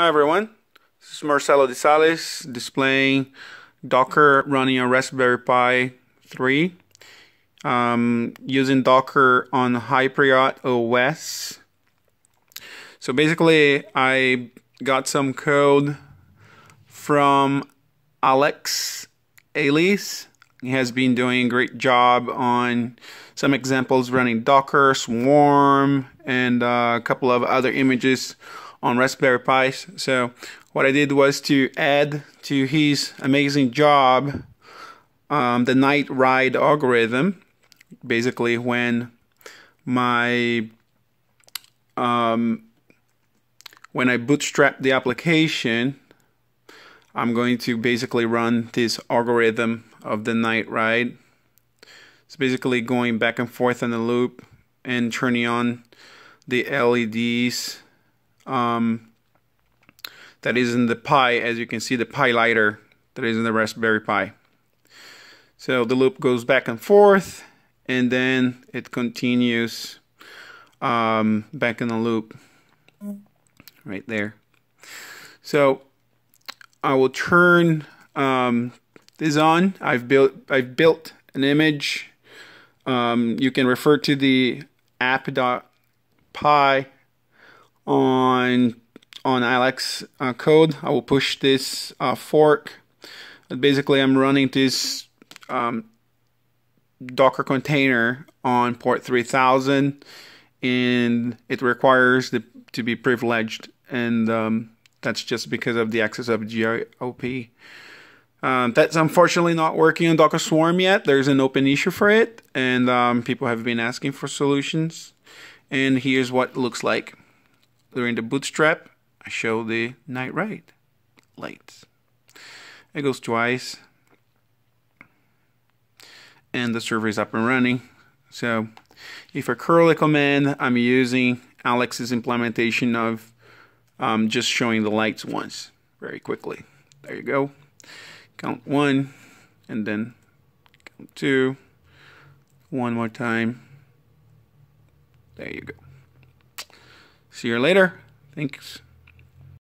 Hi everyone, this is Marcelo de Sales displaying Docker running a Raspberry Pi 3 using Docker on Hyperion OS. So basically I got some code from Alex Ailes. He has been doing a great job on some examples running Docker, Swarm, and a couple of other images on Raspberry Pis. So what I did was to add to his amazing job the night ride algorithm. Basically, when I bootstrap the application, I'm going to basically run this algorithm of the night ride. It's basically going back and forth in the loop and turning on the LEDs that is in the Pi, as you can see, the PiLiter that is in the Raspberry Pi. So the loop goes back and forth, and then it continues back in the loop right there. So I will turn this on. I've built an image. You can refer to the app.py on Alex's code. I will push this fork. But basically, I'm running this Docker container on port 3000, and it requires to be privileged, and that's just because of the access of GOP. That's unfortunately not working on Docker Swarm yet. There's an open issue for it, and people have been asking for solutions. And here's what it looks like. During the bootstrap, I show the night ride lights. It goes twice, and the server is up and running. So if I curl a command, I'm using Alex's implementation of just showing the lights once very quickly. There you go. Count one, and then count two. One more time. There you go. See you later. Thanks.